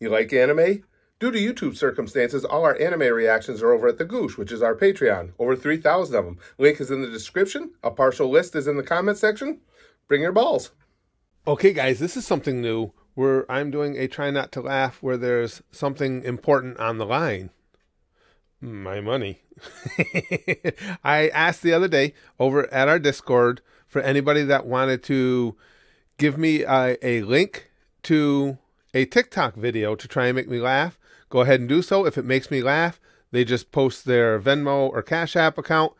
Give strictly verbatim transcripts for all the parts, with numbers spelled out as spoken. You like anime? Due to YouTube circumstances, all our anime reactions are over at The Goosh, which is our Patreon. Over three thousand of them. Link is in the description. A partial list is in the comment section. Bring your balls. Okay, guys, this is something new where I'm doing a try not to laugh where there's something important on the line. My money. I asked the other day over at our Discord for anybody that wanted to give me a, a link to a TikTok video to try and make me laugh. Go ahead and do so. If it makes me laugh, they just post their Venmo or Cash App account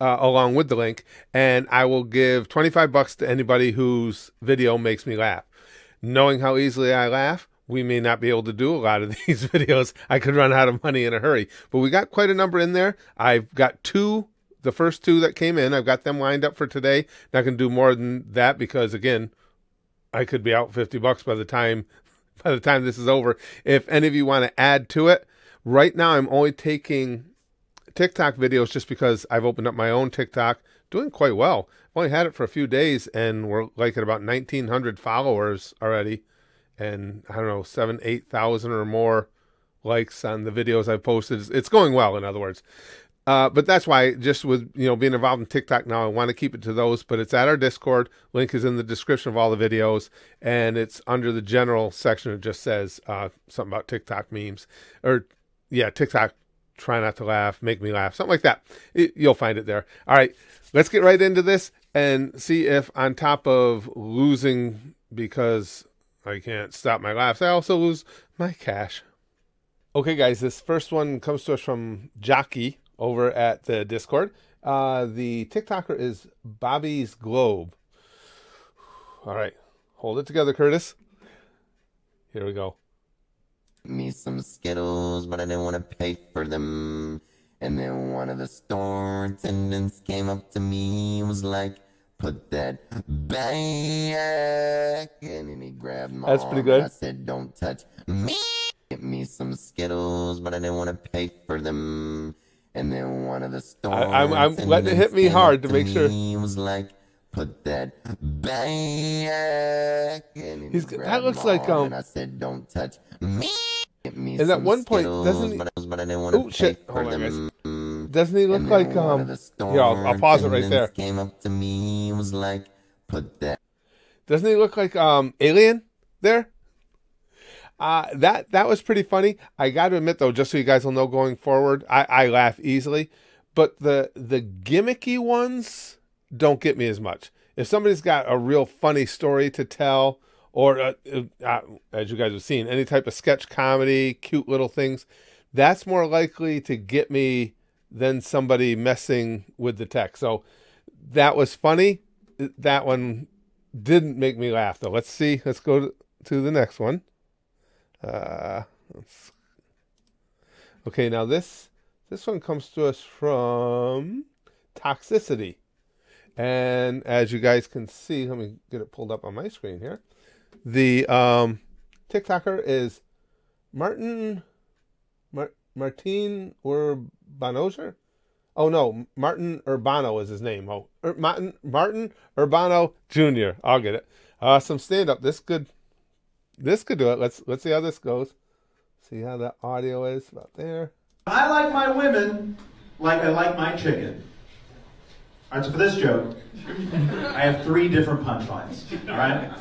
uh, along with the link, and I will give twenty-five bucks to anybody whose video makes me laugh. Knowing how easily I laugh, we may not be able to do a lot of these videos. I could run out of money in a hurry, but we got quite a number in there. I've got two, the first two that came in, I've got them lined up for today. Not going to do more than that because, again, I could be out fifty bucks by the time by the time this is over. If any of you want to add to it, right now I'm only taking TikTok videos just because I've opened up my own TikTok, doing quite well. I've only had it for a few days and we're like at about nineteen hundred followers already. And I don't know, seven, eight thousand or more likes on the videos I've posted. It's going well, in other words. Uh, but that's why, just with, you know, being involved in TikTok now, I want to keep it to those. But it's at our Discord. Link is in the description of all the videos, and it's under the general section. It just says uh, something about TikTok memes, or yeah, TikTok. Try not to laugh, make me laugh, something like that. It, you'll find it there. All right, let's get right into this and see if, on top of losing because I can't stop my laughs, I also lose my cash. Okay, guys, this first one comes to us from Jockey over at the Discord. Uh, the TikToker is Bobby's Globe. All right, hold it together, Curtis. Here we go. Me some Skittles, but I didn't want to pay for them. And then one of the store attendants came up to me and was like, "Put that back." And then he grabbed my That's arm. Pretty good. I said, "Don't touch me." Get me some Skittles, but I didn't want to pay for them. And then one of the store I, I'm, I'm letting it hit me hard to, to make sure. He was like, "Put that back." And then he that looks my like arm um. And I said, "Don't touch me." Me and at one point, doesn't he? But I, but I didn't want to oh shit! Hold on, guys. Doesn't he look like um? Yeah, I'll, I'll pause it right there. Came up to me, was like, "Put that." Doesn't he look like um Alien there? Uh that that was pretty funny. I got to admit though, just so you guys will know going forward, I I laugh easily, but the the gimmicky ones don't get me as much. If somebody's got a real funny story to tell, or uh, uh, as you guys have seen, any type of sketch comedy, cute little things, that's more likely to get me than somebody messing with the tech. So that was funny. That one didn't make me laugh, though. Let's see. Let's go to, to the next one. Uh, let's... Okay, now this, this one comes to us from Toxicity. And as you guys can see, let me get it pulled up on my screen here. The um, TikToker is Martin Mar Martin Urbano Junior Oh no, Martin Urbano is his name. Oh, Ur Martin Martin Urbano Junior I'll get it. Uh, some stand-up. This could this could do it. Let's let's see how this goes. See how the audio is about there. I like my women like I like my chicken. All right, so for this joke, I have three different punchlines, all right?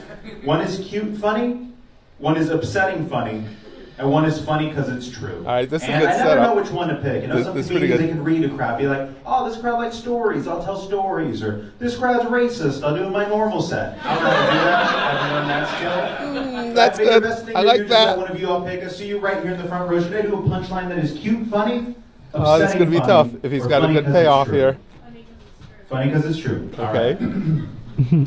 One is cute funny, one is upsetting funny, and one is funny because it's true. All right, this is and a good I never setup. know which one to pick. You know, this, some this comedians, they can read a crowd, be like, "Oh, this crowd likes stories, I'll tell stories," or "This crowd's racist, I'll do my normal set." I don't know how to do that, I've learned that skill. Mm, that's good, best thing I like do that. One of you, I'll pick, I see you right here in the front row. Should I do a punchline that is cute funny, upsetting Oh, that's going to be funny, tough if he's got a good payoff here. Funny because it's true. Okay. Right.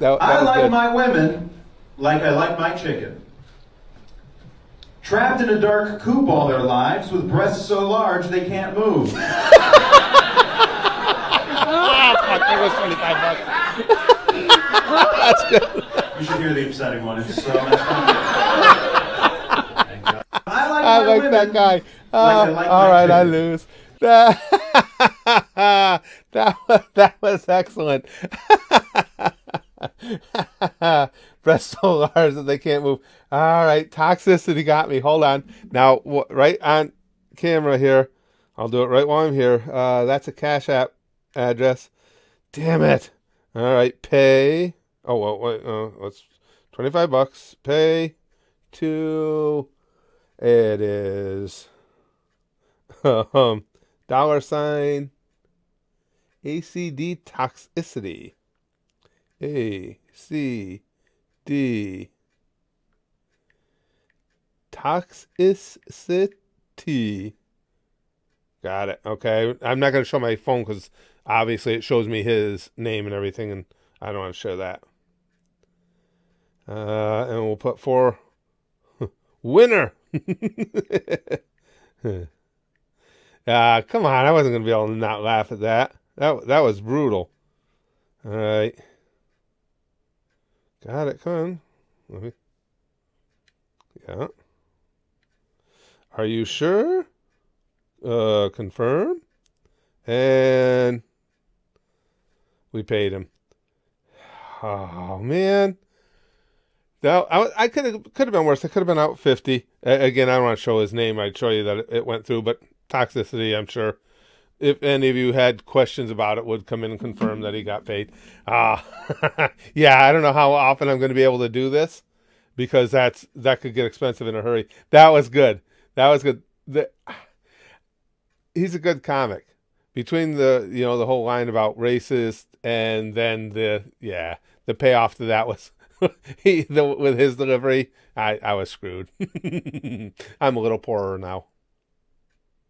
that, that I like good. my women like I like my chicken. Trapped in a dark coop all their lives with breasts so large they can't move. That's good. You should hear the upsetting one. It's so much fun. I like, I like that guy. Uh, like I like all right, chicken. I lose. that, that, was, that was excellent. Breasts so large that they can't move. All right, toxicity got me. Hold on. Now, right on camera here. I'll do it right while I'm here. Uh, that's a Cash App address. Damn it. All right, pay. Oh, well, wait. Uh, it's twenty-five bucks. Pay to. It is. Um, dollar sign. A C D toxicity. A C D toxicity. Got it. Okay. I'm not going to show my phone because obviously it shows me his name and everything, and I don't want to share that. Uh, and we'll put for winner. uh, come on. I wasn't going to be able to not laugh at that. That, that was brutal. All right. Got it. Come on. Me... Yeah. Are you sure? Uh, confirm. And we paid him. Oh, man. Now, I, I could have could have been worse. I could have been out fifty. A again, I don't want to show his name. I'd show you that it, it went through, but toxicity, I'm sure. If any of you had questions about it, would come in and confirm that he got paid. Uh, yeah, I don't know how often I'm going to be able to do this because that's that could get expensive in a hurry. That was good. That was good. The, he's a good comic. Between the you know the whole line about racist and then the yeah the payoff to that was he the, with his delivery. I I was screwed. I'm a little poorer now.